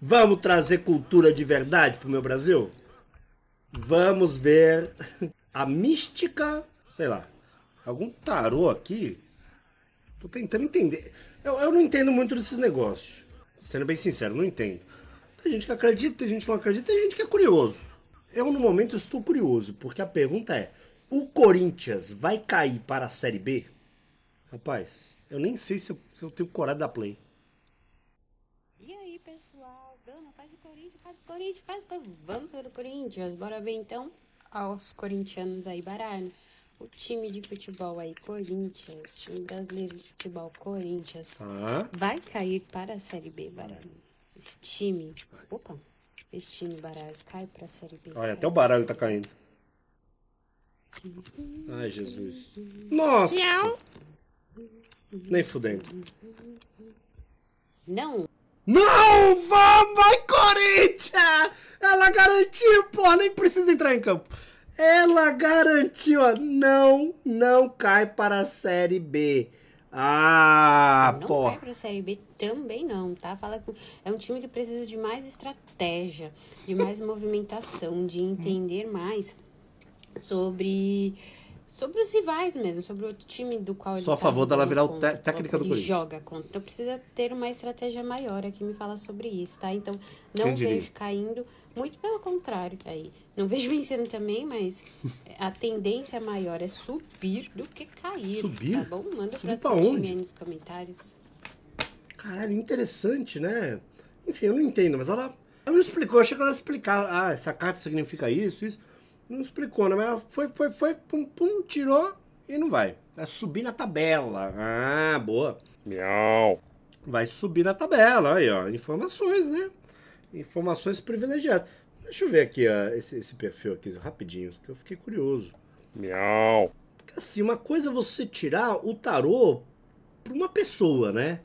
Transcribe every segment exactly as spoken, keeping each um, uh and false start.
Vamos trazer cultura de verdade pro meu Brasil? Vamos ver a mística, sei lá, algum tarô aqui. Tô tentando entender. Eu, eu não entendo muito desses negócios. Sendo bem sincero, não entendo. Tem gente que acredita, tem gente que não acredita, tem gente que é curioso. Eu, no momento, estou curioso, porque a pergunta é: o Corinthians vai cair para a Série B? Rapaz, eu nem sei se eu, se eu tenho coragem da play. E aí, pessoal? Gama, faz o Corinthians, faz o Corinthians, faz o Corinthians. Vamos para o Corinthians. Bora ver, então, aos corintianos aí, baralho. O time de futebol aí, Corinthians, time brasileiro de futebol, Corinthians, ah. vai cair para a Série B, baralho. Esse time... Opa! Esse time, baralho, cai pra Série B. Olha, até o baralho tá caindo. Ai, Jesus. Nossa! Não. Nem fudendo. Não! Não! Vai, Corinthians! Ela garantiu, porra! Nem precisa entrar em campo. Ela garantiu, ó. Não, não cai para a Série B. Ah, não porra. Não cai pra Série B também não, tá? Fala com... É um time que precisa de mais estratégia, de mais movimentação, de entender mais sobre, sobre os rivais mesmo, sobre o time do qual ele Só a favor dela virar o té técnica do Corinthians. Joga contra. Então precisa ter uma estratégia maior aqui, me fala sobre isso, tá? Então não vejo caindo, muito pelo contrário, aí. Não vejo vencendo também, mas a tendência maior é subir do que cair. Subir? Tá bom? Manda pra time aí nos comentários. Caralho, interessante, né? Enfim, eu não entendo, mas ela, ela não explicou. Eu achei que ela ia explicar. Ah, essa carta significa isso, isso. Não explicou, né? Mas ela foi, foi, foi, pum, pum, tirou e não vai. Vai subir na tabela. Ah, boa. Miau. Vai subir na tabela. Aí, ó. Informações, né? Informações privilegiadas. Deixa eu ver aqui ó, esse, esse perfil aqui, rapidinho, que eu fiquei curioso. Miau. Porque assim, uma coisa é você tirar o tarô pra uma pessoa, né?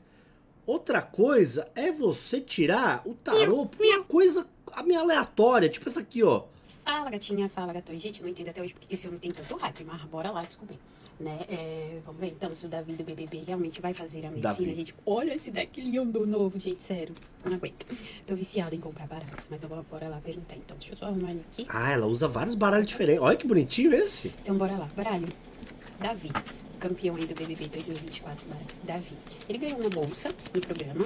Outra coisa é você tirar o tarô pra uma coisa aleatória, tipo essa aqui, ó. Fala, gatinha, fala, gatão. Gente, não entendo até hoje porque esse homem tem tanto hype, mas bora lá descobrir, né? É, vamos ver, então, se o Davi do B B B realmente vai fazer a medicina, Davi. Gente. Olha esse deck lindo novo, gente, sério. Não aguento. Tô viciada em comprar baralhos, mas eu vou bora lá perguntar, então. Deixa eu só arrumar aqui. Ah, ela usa vários baralhos diferentes. Olha que bonitinho esse. Então, bora lá. Baralho. Davi. Campeão aí do B B B dois mil e vinte e quatro, baralho. Davi. Ele ganhou uma bolsa no programa.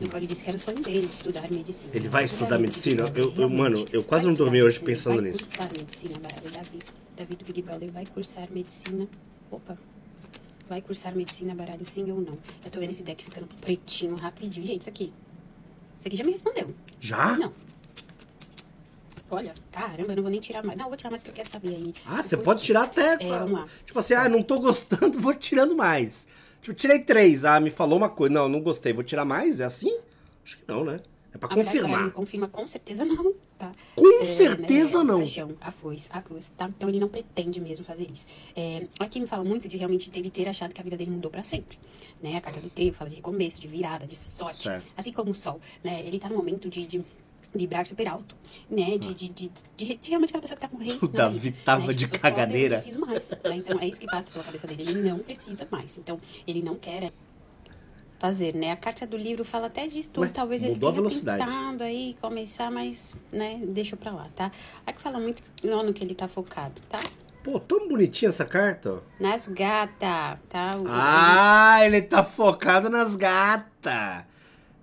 Então ele disse que era o sonho dele, estudar medicina. Ele vai estudar medicina? Eu, eu, mano, eu quase não dormi hoje pensando nisso. Ele vai cursar medicina, baralho. Davi, Davi do Big Brother vai cursar medicina. Opa. Vai cursar medicina, baralho, sim ou não? Eu tô vendo esse deck ficando pretinho rapidinho. Gente, isso aqui. Isso aqui já me respondeu. Já? Não. Olha, caramba, eu não vou nem tirar mais. Não, eu vou tirar mais porque eu quero saber aí. Ah, você pode tirar até... É, vamos lá. Tipo assim, ah, não tô gostando, vou tirando mais. Tipo, tirei três. Ah, me falou uma coisa. Não, não gostei. Vou tirar mais? É assim? Acho que não, né? É pra a confirmar. Não confirma com certeza não, tá? Com é, certeza né? não. A paixão, a foice, a cruz, tá? Então ele não pretende mesmo fazer isso. É, aqui me fala muito de realmente ele ter achado que a vida dele mudou pra sempre, né? A carta do Teu fala de recomeço, de virada, de sorte. Certo. Assim como o sol, né? Ele tá num momento de... de... vibrar super alto, né? De, de, de, de, de realmente aquela pessoa que tá com rei. O Davi tava né? de cagadeira. Fala, eu não preciso mais. Né? Então é isso que passa pela cabeça dele. Ele não precisa mais. Então ele não quer fazer, né? A carta do livro fala até disso tudo. Ué, talvez ele tenha tentado aí começar, mas, né? Deixa pra lá, tá? Aí que fala muito no que ele tá focado, tá? Pô, tão bonitinha essa carta, ó. Nas gatas, tá? O, ah, ele... ele tá focado nas gatas.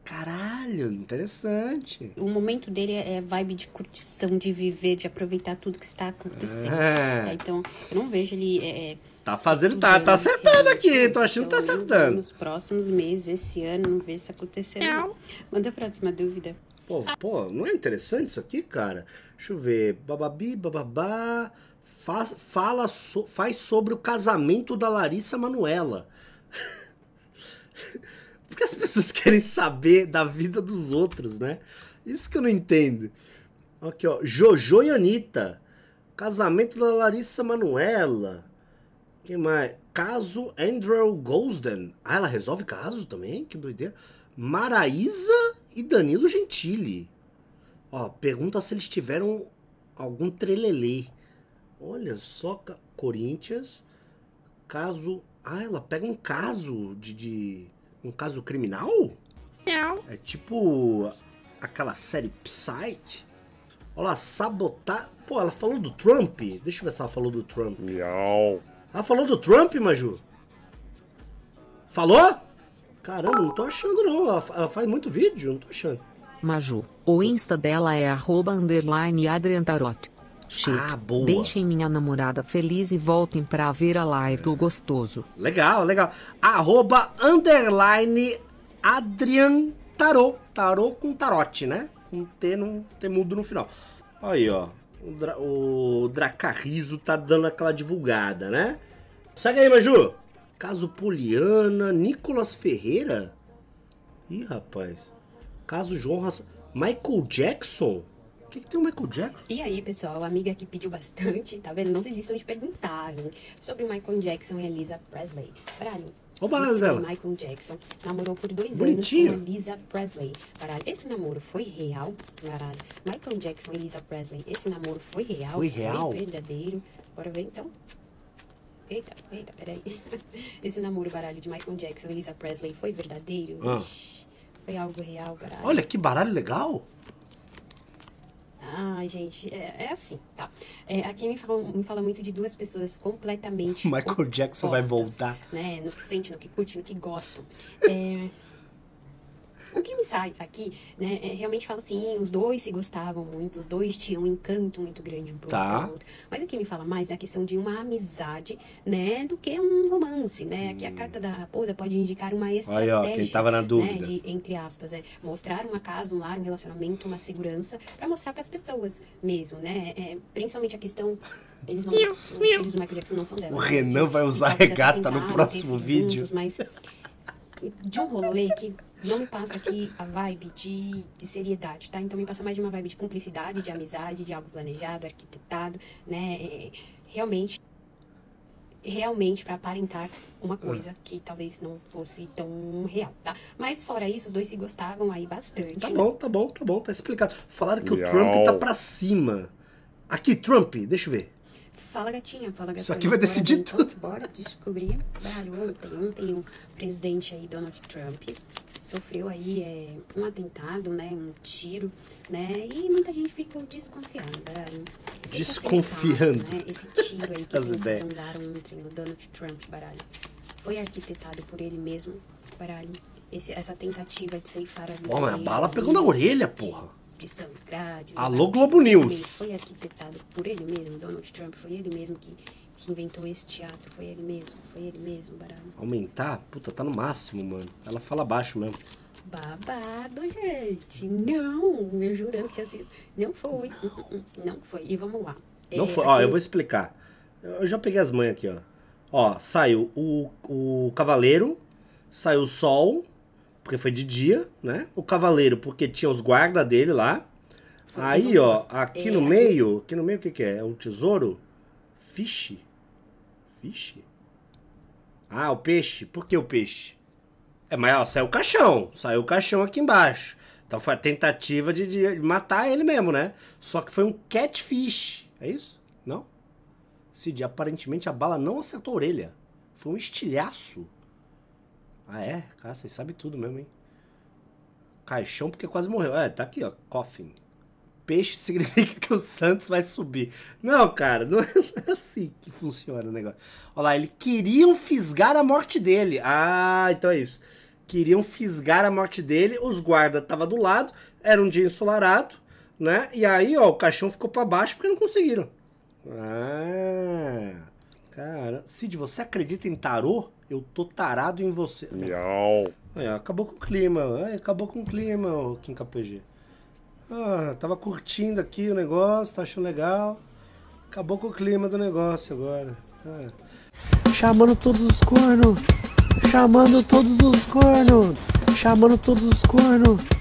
Caralho, interessante. O momento dele é vibe de curtição, de viver, de aproveitar tudo que está acontecendo. É. É, então, eu não vejo ele... É, tá fazendo, tá, tá acertando aqui. Tô achando então, que tá acertando. Nos próximos meses, esse ano, não vejo isso acontecendo. Não. Manda a próxima dúvida. Pô, pô, não é interessante isso aqui, cara? Deixa eu ver. Bababi, bababá. Fa, fala so, faz sobre o casamento da Larissa Manoela. Porque as pessoas querem saber da vida dos outros, né? Isso que eu não entendo. Aqui, ó. Jojo e Anitta. Casamento da Larissa Manoela. Quem mais? Caso Andrew Golden. Ah, ela resolve caso também? Que doideira. Maraísa e Danilo Gentili. Ó, pergunta se eles tiveram algum trelelê. Olha só, Corinthians. Caso... Ah, ela pega um caso de... de... Um caso criminal? Não. É tipo aquela série Psyche. Olha lá, sabotar... Pô, ela falou do Trump? Deixa eu ver se ela falou do Trump. Miau. Ela falou do Trump, Maju? Falou? Caramba, não tô achando não. Ela, ela faz muito vídeo, não tô achando. Maju, o Insta dela é arroba underline adriantarot. Chique. Ah, boa. Deixem minha namorada feliz e voltem pra ver a live do gostoso. Legal, legal. Arroba underline adriantarot. Tarot com tarote, né? Com T, não tem mudo no final. Aí, ó. O, Dra o Dracarriso tá dando aquela divulgada, né? Segue aí, Maju. Caso Poliana, Nicolas Ferreira. Ih, rapaz. Caso João Raça... Michael Jackson? O que, que tem o Michael Jackson? E aí, pessoal, a amiga que pediu bastante, tá vendo? Não desistam de perguntar sobre o Michael Jackson e a Lisa Presley. Caralho. Olha o balão dela. Michael Jackson namorou por dois Bonitinho. anos com a Lisa Presley. Caralho, esse namoro foi real? Caralho. Michael Jackson e Lisa Presley, esse namoro foi real? Foi real? Foi verdadeiro? Bora ver, então. Eita, eita, peraí. Esse namoro, baralho, de Michael Jackson e Lisa Presley foi verdadeiro? Ah. Foi algo real, baralho. Olha, que baralho legal. Ai, gente, é, é assim, tá? É, aqui me fala, me fala muito de duas pessoas completamente Michael opostas, Jackson vai voltar. Né? No que sente, no que curte, no que gostam. É... O que me sai aqui, né, é, realmente fala assim, os dois se gostavam muito, os dois tinham um encanto muito grande um pro outro. Mas o que me fala mais é a questão de uma amizade, né, do que um romance, né? Hum. Aqui a carta da raposa pode indicar uma estratégia. Olha, ó, quem tava na dúvida. Né, de, entre aspas, é, mostrar uma casa, um lar, um relacionamento, uma segurança, para mostrar para as pessoas mesmo, né? É, principalmente a questão... Eles não, os filhos do Michael Jackson não são dela. O Renan vai usar regata no próximo vídeo. Juntos, mas de um rolê que... Não me passa aqui a vibe de, de seriedade, tá? Então me passa mais de uma vibe de cumplicidade, de amizade, de algo planejado, arquitetado, né? Realmente, realmente para aparentar uma coisa que talvez não fosse tão real, tá? Mas fora isso, os dois se gostavam aí bastante. Tá bom, tá bom, tá bom, tá explicado. Falaram que Leal. o Trump tá pra cima. Aqui, Trump, deixa eu ver. Fala, gatinha, fala, gatinha. Isso aqui vai decidir bora, tudo. Então, bora descobrir. Valeu, ontem, ontem o presidente aí, Donald Trump... sofreu aí é, um atentado, né, um tiro, né, e muita gente ficou desconfiando. Baralho. Desconfiando. Né, esse tiro aí que mandaram no Donald Trump, baralho, foi arquitetado por ele mesmo, baralho, esse, essa tentativa de ceifar a vida. Pô, mas a bala pegou na orelha, porra. De sangrar, de... Alô, levar, Globo News. Foi arquitetado por ele mesmo, Donald Trump, foi ele mesmo que... que inventou esse teatro, foi ele mesmo, foi ele mesmo, baralho. Aumentar? Puta, tá no máximo, mano. Ela fala baixo mesmo. Babado, gente. Não, eu jurando que tinha sido. Não foi. Não, não foi. E vamos lá. Não é, foi. Aqui... Ó, eu vou explicar. Eu já peguei as manhas aqui, ó. Ó, saiu o, o cavaleiro, saiu o sol, porque foi de dia, né? O cavaleiro, porque tinha os guardas dele lá. Foi Aí, ó, aqui é, no meio, aqui... aqui no meio o que que é? É o tesouro? Fiche? Vixe. Ah, o peixe. Por que o peixe? É, mas ó, saiu o caixão. Saiu o caixão aqui embaixo. Então foi a tentativa de, de matar ele mesmo, né? Só que foi um catfish. É isso? Não? Cid, aparentemente a bala não acertou a orelha. Foi um estilhaço. Ah, é? Cara, vocês sabem tudo mesmo, hein? Caixão porque quase morreu. É, tá aqui, ó. Coffin. Peixe significa que o Santos vai subir. Não, cara, não é assim que funciona o negócio. Olha lá, eles queriam fisgar a morte dele. Ah, então é isso. Queriam fisgar a morte dele, os guardas estavam do lado, era um dia ensolarado, né? E aí, ó, o caixão ficou pra baixo porque não conseguiram. Ah, cara. Cid, você acredita em tarô? Eu tô tarado em você. Não. Aí, ó, acabou com o clima, aí, acabou com o clima, o Kim K P G. Ah, tava curtindo aqui o negócio, tá achando legal. Acabou com o clima do negócio agora. Ah. Chamando todos os cornos. Chamando todos os cornos. Chamando todos os cornos.